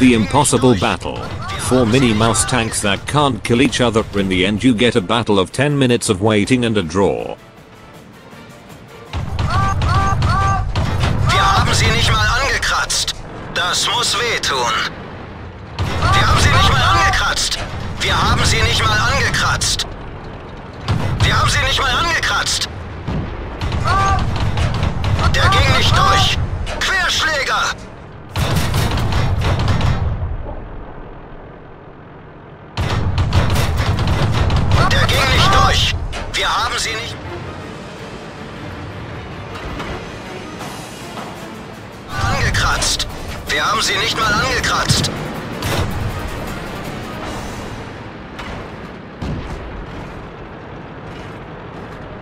The impossible battle. 4 mini Maus tanks that can't kill each other. In the end you get a battle of 10 minutes of waiting and a draw. Wir haben sie nicht mal angekratzt. Das muss wehtun. Wir haben sie nicht mal angekratzt. Wir haben sie nicht mal angekratzt. Wir haben sie nicht mal angekratzt. Der ging nicht durch. Querschläger! Der ging nicht durch. Wir haben sie nicht... angekratzt. Wir haben sie nicht mal angekratzt.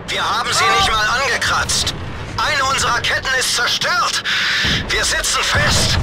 Wir haben sie nicht mal angekratzt. Eine unserer Ketten ist zerstört. Wir sitzen fest.